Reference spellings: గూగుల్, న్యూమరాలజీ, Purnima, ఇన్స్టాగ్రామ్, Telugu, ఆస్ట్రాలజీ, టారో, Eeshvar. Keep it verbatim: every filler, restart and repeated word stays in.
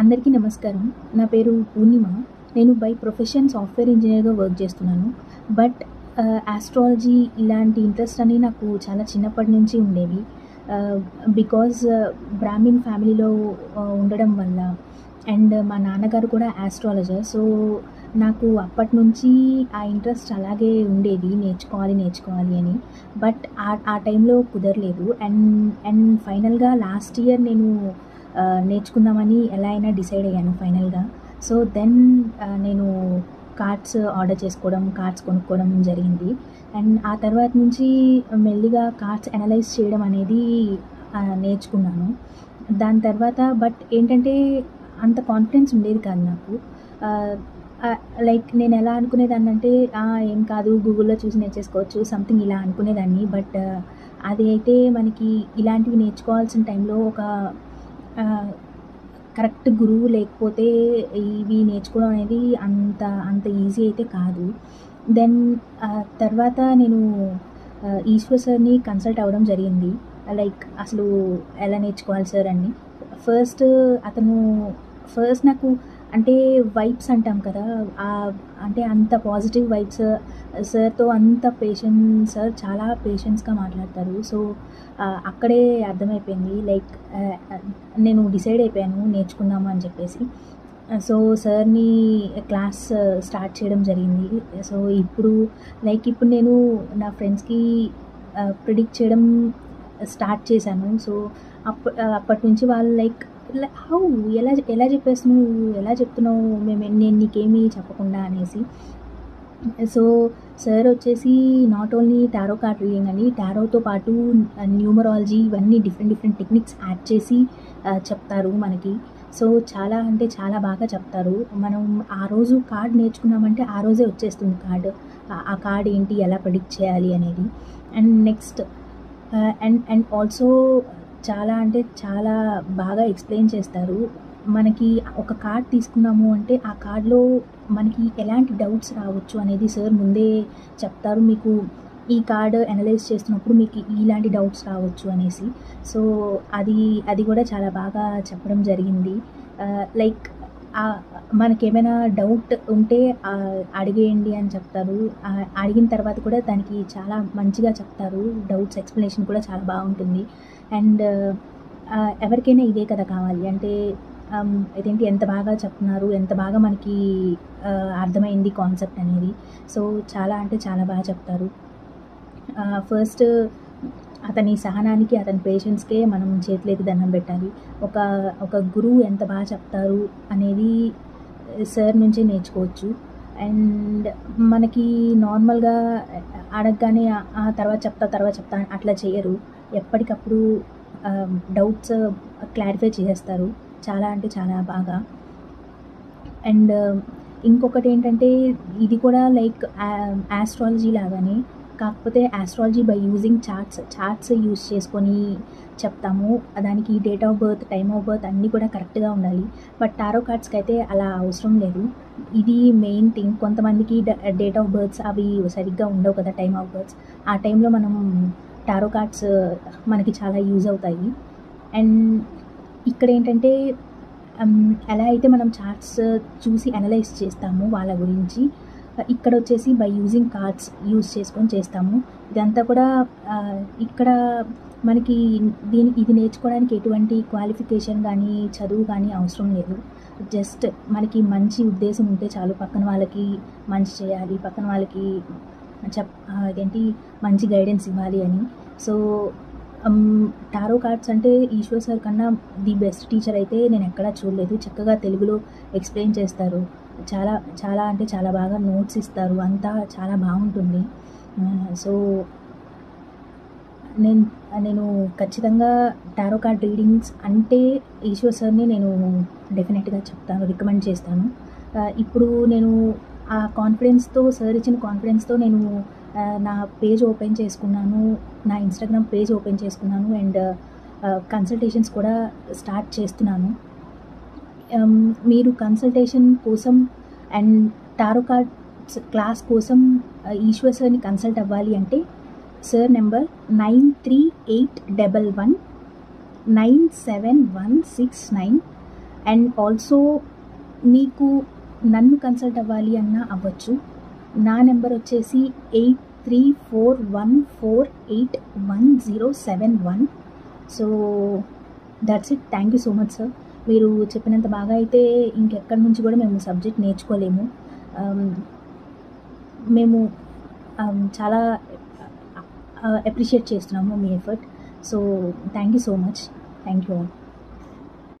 అందరికీ నమస్కారం. నా పేరు పూర్ణిమ. నేను బై ప్రొఫెషన్ సాఫ్ట్వేర్ ఇంజనీర్గా వర్క్ చేస్తున్నాను. బట్ ఆస్ట్రాలజీ ఇలాంటి ఇంట్రెస్ట్ అని నాకు చాలా చిన్నప్పటి నుంచి ఉండేవి. బికాజ్ బ్రాహ్మిన్ ఫ్యామిలీలో ఉండడం వల్ల అండ్ మా నాన్నగారు కూడా ఆస్ట్రాలజర్, సో నాకు అప్పటి నుంచి ఆ ఇంట్రెస్ట్ అలాగే ఉండేది, నేర్చుకోవాలి నేర్చుకోవాలి అని. బట్ ఆ ఆ టైంలో కుదరలేదు. అండ్ అండ్ ఫైనల్గా లాస్ట్ ఇయర్ నేను నేర్చుకుందామని ఎలా అయినా డిసైడ్ అయ్యాను ఫైనల్గా. సో దెన్ నేను కార్డ్స్ ఆర్డర్ చేసుకోవడం, కార్డ్స్ కొనుక్కోవడం జరిగింది. అండ్ ఆ తర్వాత నుంచి మెల్లిగా కార్డ్స్ అనలైజ్ చేయడం అనేది నేర్చుకున్నాను. దాని తర్వాత బట్ ఏంటంటే అంత కాన్ఫిడెన్స్ ఉండేది కాదు నాకు. లైక్ నేను ఎలా అనుకునేదాన్ని అంటే ఏం కాదు, గూగుల్లో చూసి నేర్చేసుకోవచ్చు సంథింగ్ ఇలా అనుకునేదాన్ని. బట్ అది అయితే మనకి ఇలాంటివి నేర్చుకోవాల్సిన టైంలో ఒక కరెక్ట్ గురువు లేకపోతే ఇవి నేర్చుకోవడం అనేది అంత అంత ఈజీ అయితే కాదు. దెన్ తర్వాత నేను ఈశ్వర్ సార్ని కన్సల్ట్ అవ్వడం జరిగింది. లైక్ అసలు ఎలా నేర్చుకోవాలి సార్ అని. ఫస్ట్ అతను ఫస్ట్ నాకు అంటే వైబ్స్ అంటాం కదా, అంటే అంత పాజిటివ్ వైబ్స్. సార్తో అంత పేషెన్స్, సార్ చాలా పేషెన్స్గా మాట్లాడతారు. సో అక్కడే అర్థమైపోయింది, లైక్ నేను డిసైడ్ అయిపోయాను నేర్చుకుందాము అని చెప్పేసి. సో సార్ని క్లాస్ స్టార్ట్ చేయడం జరిగింది. సో ఇప్పుడు లైక్ ఇప్పుడు నేను నా ఫ్రెండ్స్కి ప్రిడిక్ట్ చేయడం స్టార్ట్ చేశాను. సో అప్ప అప్పటి నుంచి వాళ్ళు లైక్ హౌ ఎలా ఎలా చెప్పేస్తున్నావు ఎలా చెప్తున్నావు మేము నేను నీకేమీ చెప్పకుండా అనేసి. సో సార్ వచ్చేసి not only టారో card reading అని, టారోతో పాటు న్యూమరాలజీ ఇవన్నీ డిఫరెంట్ డిఫరెంట్ టెక్నిక్స్ యాడ్ చేసి చెప్తారు మనకి. సో చాలా అంటే చాలా బాగా చెప్తారు. మనం ఆ రోజు కార్డ్ నేర్చుకున్నామంటే ఆ రోజే వచ్చేస్తుంది కార్డ్, ఆ కార్డ్ ఏంటి ఎలా ప్రిడిక్ట్ చేయాలి అనేది. And next and and also చాలా అంటే చాలా బాగా ఎక్స్ప్లెయిన్ చేస్తారు మనకి. ఒక కార్డ్ తీసుకున్నాము అంటే ఆ కార్డ్లో మనకి ఎలాంటి డౌట్స్ రావచ్చు అనేది సార్ ముందే చెప్తారు. మీకు ఈ కార్డ్ అనలైజ్ చేస్తున్నప్పుడు మీకు ఇలాంటి డౌట్స్ రావచ్చు అనేసి. సో అది అది కూడా చాలా బాగా చెప్పడం జరిగింది. లైక్ మనకేమైనా డౌట్ ఉంటే అడిగేయండి అని చెప్తారు. అడిగిన తర్వాత కూడా దానికి చాలా మంచిగా చెప్తారు, డౌట్స్ ఎక్స్ప్లెనేషన్ కూడా చాలా బాగుంటుంది. అండ్ ఎవరికైనా ఇదే కదా కావాలి అంటే, ఇదేంటి ఎంత బాగా చెప్తున్నారు, ఎంత బాగా మనకి అర్థమైంది కాన్సెప్ట్ అనేది. సో చాలా అంటే చాలా బాగా చెప్తారు. ఫస్ట్ అతని సహనానికి, అతని పేషెన్స్కే మనం చేతులైతే దండం పెట్టాలి. ఒక ఒక గురువు ఎంత బాగా చెప్తారు అనేది సార్ నుంచే నేర్చుకోవచ్చు. అండ్ మనకి నార్మల్గా అడగగానే ఆ తర్వాత చెప్తా తర్వాత చెప్తా అట్లా చేయరు. ఎప్పటికప్పుడు డౌట్స్ క్లారిఫై చేసేస్తారు చాలా అంటే చాలా బాగా. అండ్ ఇంకొకటి ఏంటంటే ఇది కూడా లైక్ ఆస్ట్రాలజీ లాగానే, కాకపోతే ఆస్ట్రాలజీ by using charts charts use చేసుకొని చెప్తాము. దానికి date of birth, time of birth అన్నీ కూడా కరెక్ట్గా ఉండాలి. బట్ టారో కార్డ్స్కి అయితే అలా అవసరం లేదు. ఇది మెయిన్ థింగ్. కొంతమందికి డేట్ ఆఫ్ బర్త్స్ అవి సరిగ్గా ఉండవు కదా, టైమ్ ఆఫ్ బర్త్స్. ఆ టైంలో మనం టారో కార్డ్స్ మనకి చాలా యూజ్ అవుతాయి. అండ్ ఇక్కడ ఏంటంటే ఎలా అయితే మనం చార్ట్స్ చూసి అనలైజ్ చేస్తాము వాళ్ళ గురించి, ఇక్కడ వచ్చేసి బై యూజింగ్ కార్డ్స్ యూజ్ చేసుకొని చేస్తాము. ఇదంతా కూడా ఇక్కడ మనకి దీని ఇది నేర్చుకోవడానికి ఎటువంటి క్వాలిఫికేషన్ కానీ చదువు కానీ అవసరం లేదు. జస్ట్ మనకి మంచి ఉద్దేశం ఉంటే చాలు. పక్కన వాళ్ళకి మంచి చేయాలి, పక్కన వాళ్ళకి చెప్ ఇదేంటి మంచి గైడెన్స్ ఇవ్వాలి అని. సో టారో కార్డ్స్ అంటే ఈశ్వర్ సార్ కన్నా ది బెస్ట్ టీచర్ అయితే నేను ఎక్కడా చూడలేదు. చక్కగా తెలుగులో ఎక్స్ప్లెయిన్ చేస్తారు, చాలా చాలా అంటే చాలా బాగా నోట్స్ ఇస్తారు, అంతా చాలా బాగుంటుంది. సో నేను నేను ఖచ్చితంగా టారో కార్డ్ రీడింగ్స్ అంటే ఈశ్వర్ సార్ని నేను డెఫినెట్గా చెప్తాను, రికమెండ్ చేస్తాను. ఇప్పుడు నేను ఆ కాన్ఫిడెన్స్తో, సార్ ఇచ్చిన కాన్ఫిడెన్స్తో నేను నా పేజ్ ఓపెన్ చేసుకున్నాను, నా ఇన్స్టాగ్రామ్ పేజ్ ఓపెన్ చేసుకున్నాను. అండ్ కన్సల్టేషన్స్ కూడా స్టార్ట్ చేస్తున్నాను. మీరు కన్సల్టేషన్ కోసం అండ్ టారో కార్డ్స్ క్లాస్ కోసం ఈశ్వర్ సార్ని కన్సల్ట్ అవ్వాలి అంటే sir number nine three eight double one nine seven one six nine. And also మీకు నన్ను కన్సల్ట్ అవ్వాలి అన్నా అవ్వచ్చు. నా నెంబర్ వచ్చేసి eight three four one four eight one zero seven one. So that's it. Thank you so much sir. మీరు చెప్పినంత బాగా అయితే ఇంకెక్కడి నుంచి కూడా మేము సబ్జెక్ట్ నేర్చుకోలేము. మేము చాలా అప్రిషియేట్ చేస్తున్నాము మీ effort. So thank you so much. Thank you all.